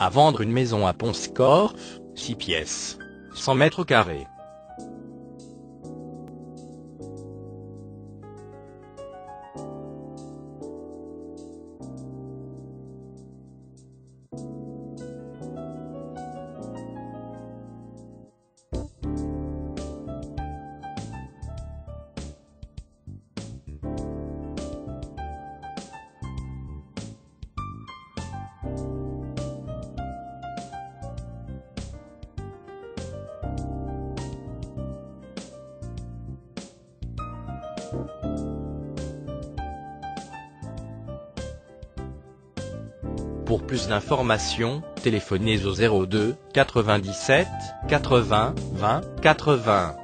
à vendre une maison à Pont Scorff, 6 pièces, 100 mètres carrés. Pour plus d'informations, téléphonez au 02 97 80 20 80.